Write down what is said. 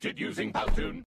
created using Powtoon.